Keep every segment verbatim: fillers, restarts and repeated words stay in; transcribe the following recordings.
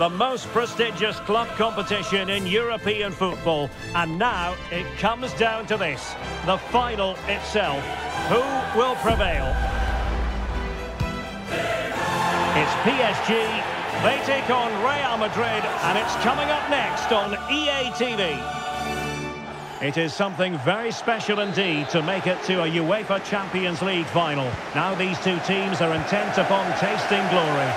the most prestigious club competition in European football. And now it comes down to this, the final itself. Who will prevail? It's P S G. They take on Real Madrid, and it's coming up next on E A T V. It is something very special indeed to make it to a UEFA Champions League final. Now these two teams are intent upon tasting glory.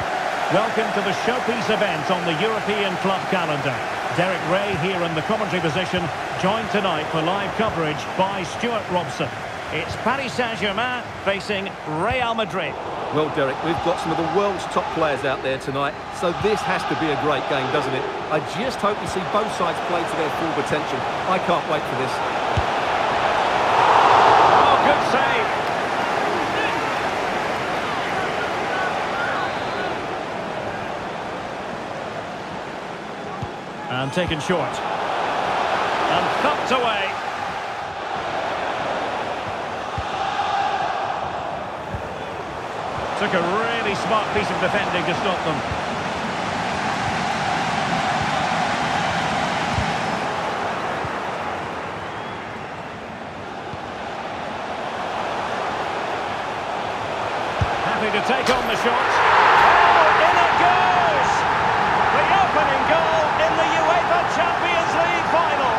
Welcome to the showpiece event on the European club calendar. Derek Ray here in the commentary position, joined tonight for live coverage by Stuart Robson. It's Paris Saint-Germain facing Real Madrid. Well, Derek, we've got some of the world's top players out there tonight, so this has to be a great game, doesn't it? I just hope we see both sides play to their full potential. I can't wait for this. Oh, good save. And taken short. And thumped away. Took a really smart piece of defending to stop them. Happy to take on the shot. Oh, in it goes! The opening goal in the UEFA Champions League final.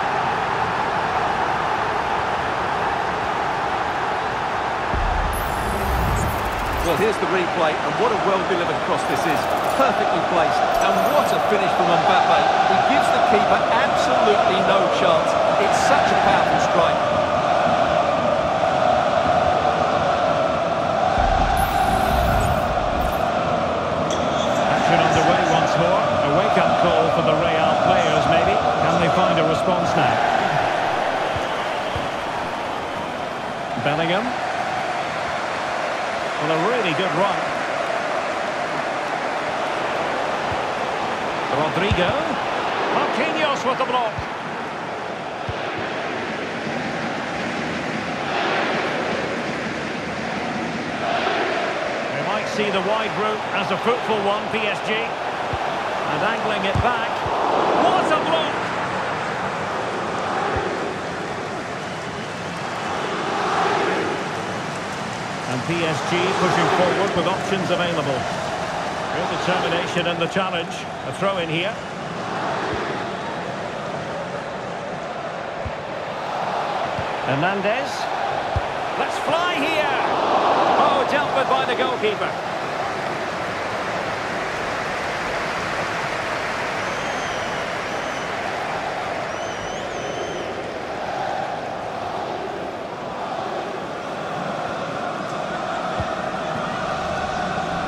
Well, here's the replay, and what a well-delivered cross this is. Perfectly placed, and what a finish from Mbappe. He gives the keeper absolutely no chance. It's such a powerful strike. Action underway once more. A wake-up call for the Real players, maybe. Can they find a response now? Bellingham. Well, a really good run. Rodrigo. Marquinhos with the block. They might see the wide route as a fruitful one, P S G. And angling it back. What a block! And P S G pushing forward with options available. Real determination and the challenge. A throw in here. Hernandez. Let's fly here. Oh, dealt with by the goalkeeper.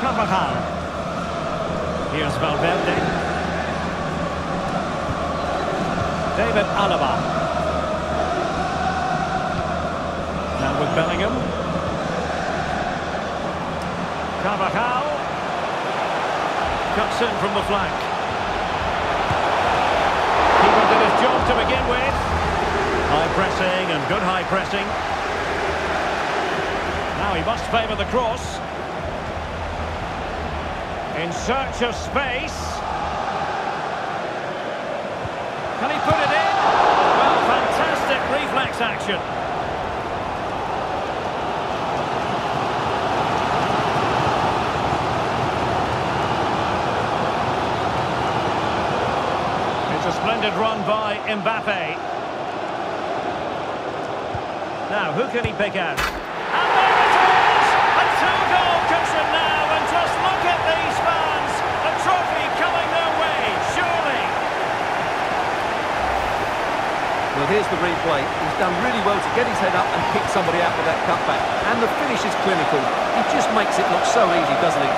Carvajal. Here's Valverde. David Alaba. Now with Bellingham. Carvajal. Cuts in from the flank. Keeper did his job to begin with. High pressing and good high pressing. Now he must favour the cross. In search of space. Can he put it in? Well, fantastic reflex action. It's a splendid run by Mbappe. Now, who can he pick out? And there it is! A two-goal cushion now, and just look at these fans! A trophy coming their way, surely! Well, here's the replay. He's done really well to get his head up and kick somebody out with that cutback. And the finish is clinical. He just makes it look so easy, doesn't he?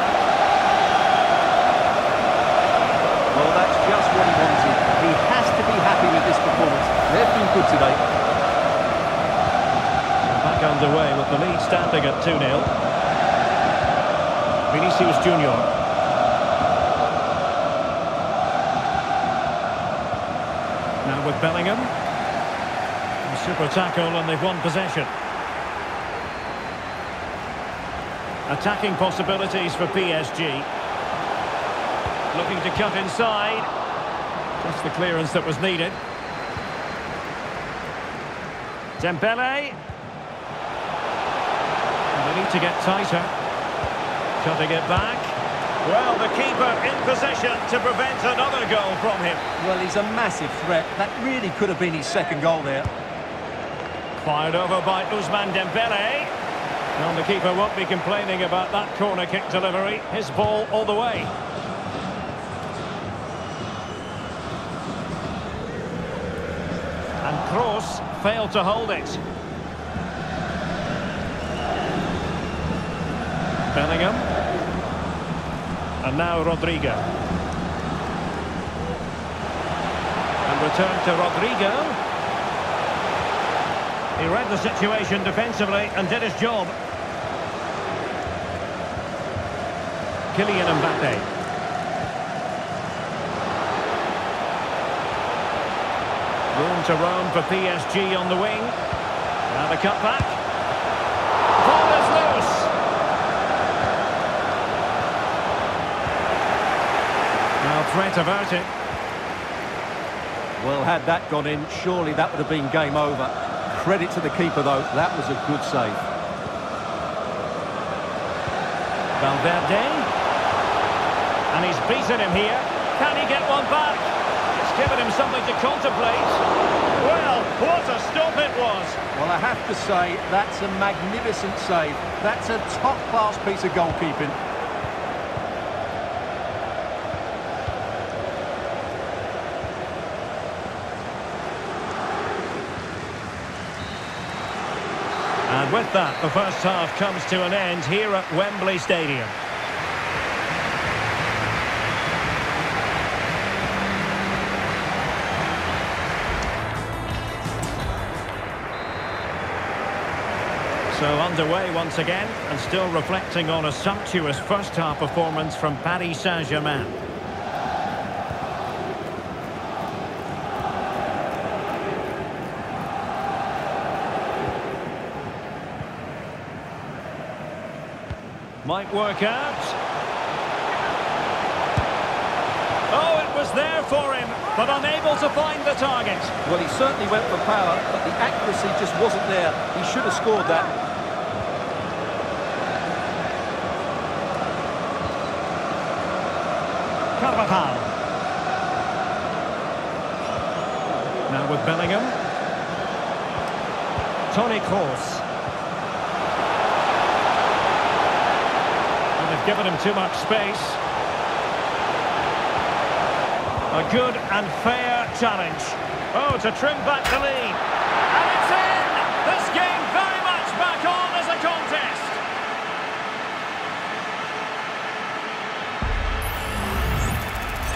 Well, that's just what he wanted. He has to be happy with this performance. They've been good today. Back underway with the lead standing at two nil. Vinicius Junior. Now with Bellingham. A super tackle, and they've won possession. Attacking possibilities for P S G. Looking to cut inside. Just the clearance that was needed. Dembélé. And they need to get tighter. Can they get back? Well, the keeper in possession to prevent another goal from him. Well, he's a massive threat. That really could have been his second goal there. Fired over by Ousmane Dembélé. And the keeper won't be complaining about that corner kick delivery. His ball all the way. And Kroos failed to hold it. Bellingham. And now Rodrigo. And return to Rodrigo. He read the situation defensively and did his job. Kylian Mbappe. Room to roam for P S G on the wing. Now the cutback. Ball is loose. Now Trent averted. Well, had that gone in, surely that would have been game over. Credit to the keeper, though. That was a good save. Valverde. And he's beaten him here. Can he get one back? It's given him something to contemplate. Well, what a stop it was. Well, I have to say, that's a magnificent save. That's a top-class piece of goalkeeping. And with that, the first half comes to an end here at Wembley Stadium. So underway once again, and still reflecting on a sumptuous first-half performance from Paris Saint-Germain. Might work out. Oh, it was there for him, but unable to find the target. Well, he certainly went for power, but the accuracy just wasn't there. He should have scored that. Carvajal. Now with Bellingham. Toni Kroos. And they've given him too much space. A good and fair challenge. Oh, to trim back the lead. And it's in! This game very much back on as a contest.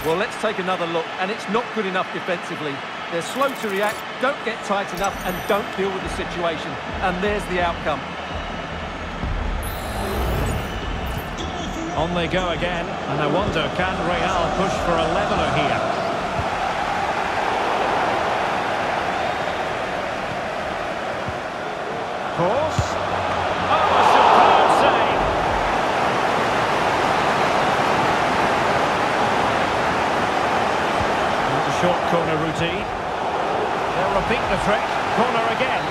Well, let's take another look, and it's not good enough defensively. They're slow to react, don't get tight enough, and don't deal with the situation. And there's the outcome. On they go again, and I wonder, can Real push for a leveler here? Kroos. Short corner routine. They'll repeat the trick. Corner again.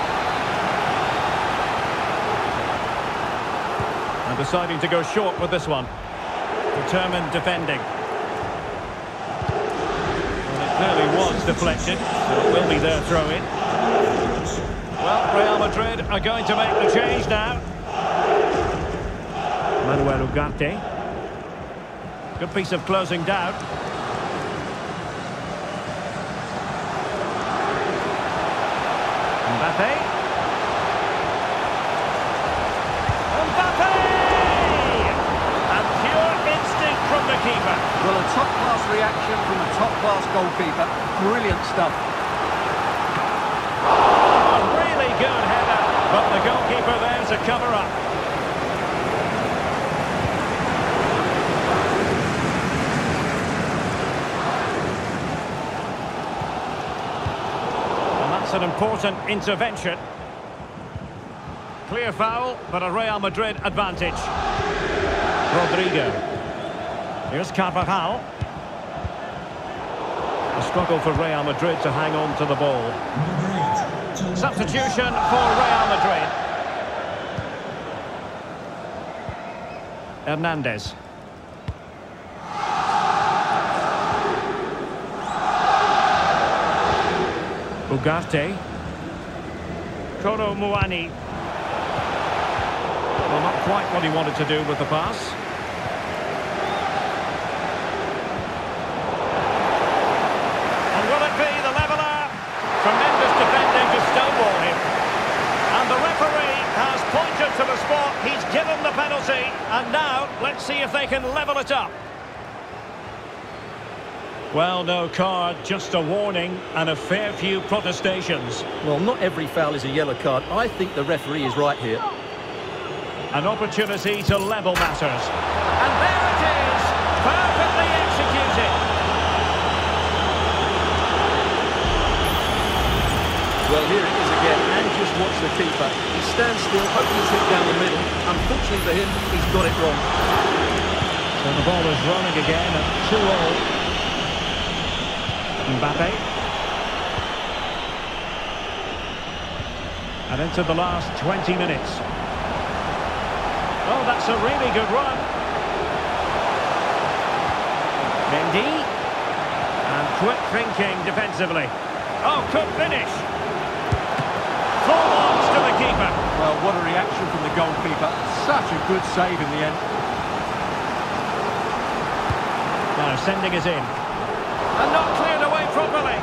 And deciding to go short with this one. Determined defending. Well, it clearly was deflected, so it will be their throw in. Well, Real Madrid are going to make the change now. Manuel Ugarte. Good piece of closing down. Mbappe. Mbappe! And pure instinct from the keeper. Well, a top-class reaction from a top-class goalkeeper. Brilliant stuff. Oh, really good header. But the goalkeeper there to cover up. An important intervention. Clear foul, but a Real Madrid advantage. Rodrigo. Here's Carvajal. a struggle for Real Madrid to hang on to the ball. Substitution for Real Madrid. Hernandez. Ugarte. Kolo Muani. Well, not quite what he wanted to do with the pass. And will it be the leveller? Tremendous defending to stonewall him. And the referee has pointed to the spot. He's given the penalty. And now, let's see if they can level it up. Well, no card, just a warning and a fair few protestations. Well, not every foul is a yellow card. I think the referee is right here. An opportunity to level matters. And there it is! Perfectly executed! Well, here it is again, and just watch the keeper. He stands still, hoping to hit down the middle. Unfortunately for him, he's got it wrong. So the ball is running again at two all. Mbappe, and into the last twenty minutes. Oh, that's a really good run. Mendy, and quick thinking defensively. Oh, good finish. Full arms to the keeper. Well, what a reaction from the goalkeeper. Such a good save in the end. Now sending us in, and not cleared away properly. Oh, what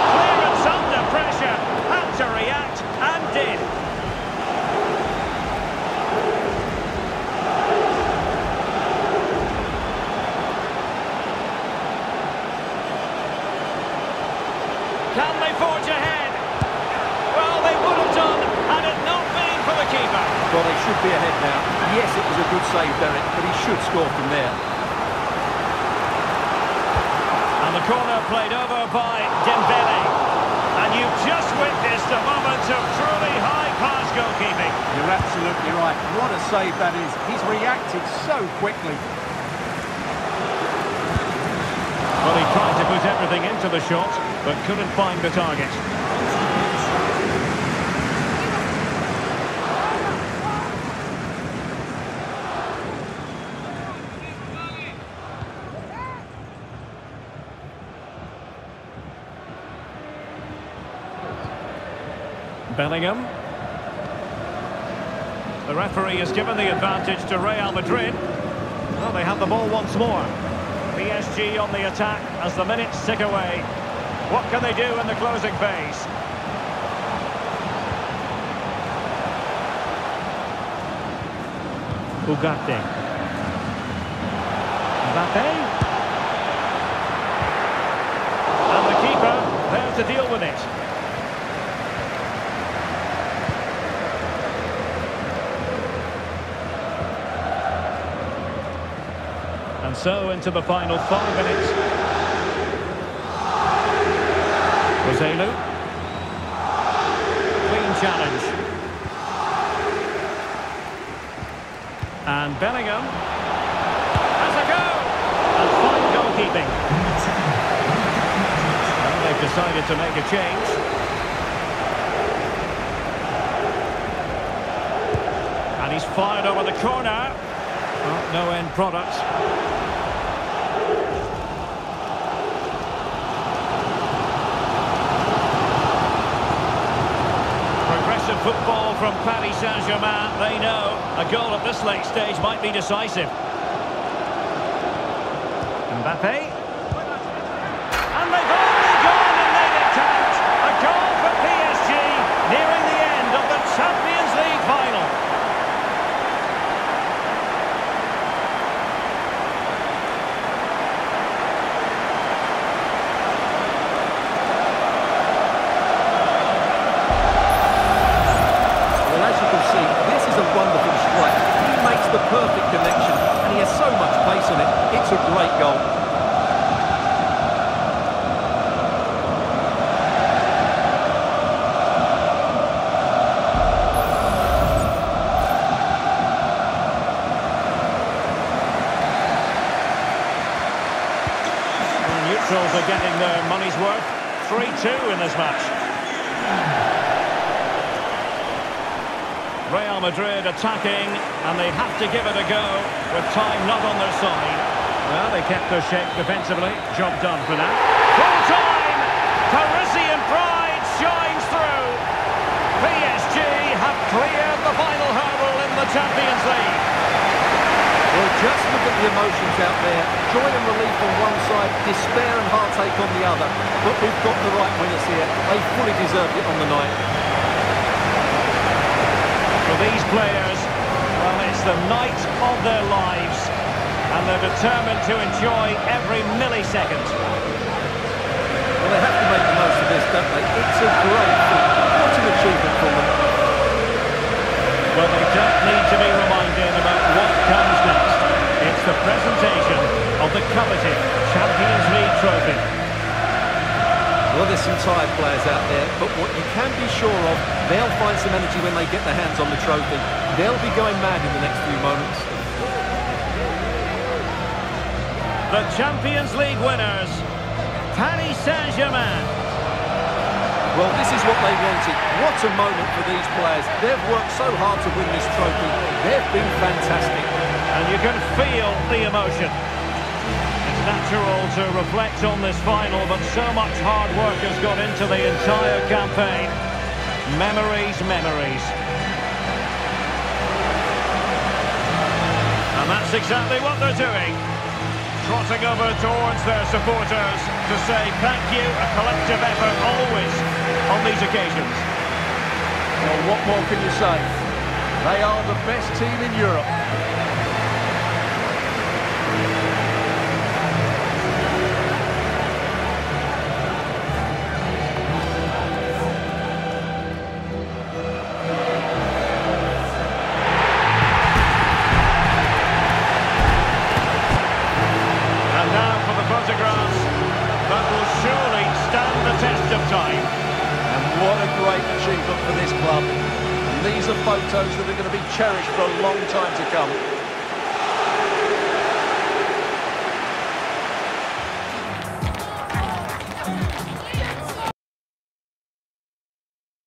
a clearance under pressure. Had to react, and did. Can they forge ahead? Well, they would have done, had it not been for the keeper. Well, they should be ahead now. Yes, it was a good save, Derek, but he should score from there. Corner played over by Dembélé, and you've just witnessed a moment of truly high-class goalkeeping. You're absolutely right. What a save that is. He's reacted so quickly. Well, he tried to put everything into the shot, but couldn't find the target. Bellingham. The referee has given the advantage to Real Madrid. Well, they have the ball once more. P S G on the attack as the minutes tick away. What can they do in the closing phase? Ugarte. Mbappe. And the keeper there to deal with it. And so into the final five minutes. Roselu. Clean challenge. And Bellingham has a go. And fine goalkeeping. Well, they've decided to make a change. And he's fired over the corner. Oh, no end product. Football from Paris Saint-Germain. They know a goal at this late stage might be decisive. Mbappe. And they've only gone and made it count. A goal for P S G, nearing the end of the Champions League final. neutrals are getting their money's worth. three two in this match. Real Madrid attacking, and they have to give it a go with time not on their side. Well, they kept their shape defensively. Job done for now. Full time! Parisian pride shines through. P S G have cleared the final hurdle in the Champions League. Well, just look at the emotions out there. Joy and relief on one side, despair and heartache on the other. But we've got the right winners here. They fully deserved it on the night. For these players, well, it's the night of their lives. And they're determined to enjoy every millisecond. Well, they have to make the most of this, don't they? It's a great thing. What an achievement for them. Well, they don't need to be reminded about what comes next. It's the presentation of the coveted Champions League trophy. Well, there's some tired players out there, but what you can be sure of, they'll find some energy when they get their hands on the trophy. They'll be going mad in the next few moments. The Champions League winners, Paris Saint-Germain. Well, this is what they wanted. What a moment for these players. They've worked so hard to win this trophy. They've been fantastic. And you can feel the emotion. It's natural to reflect on this final, but so much hard work has gone into the entire campaign. Memories, memories. And that's exactly what they're doing. Trotting over towards their supporters to say thank you, a collective effort always on these occasions. Well, what more can you say? They are the best team in Europe. Achievement for this club, and these are photos that are going to be cherished for a long time to come.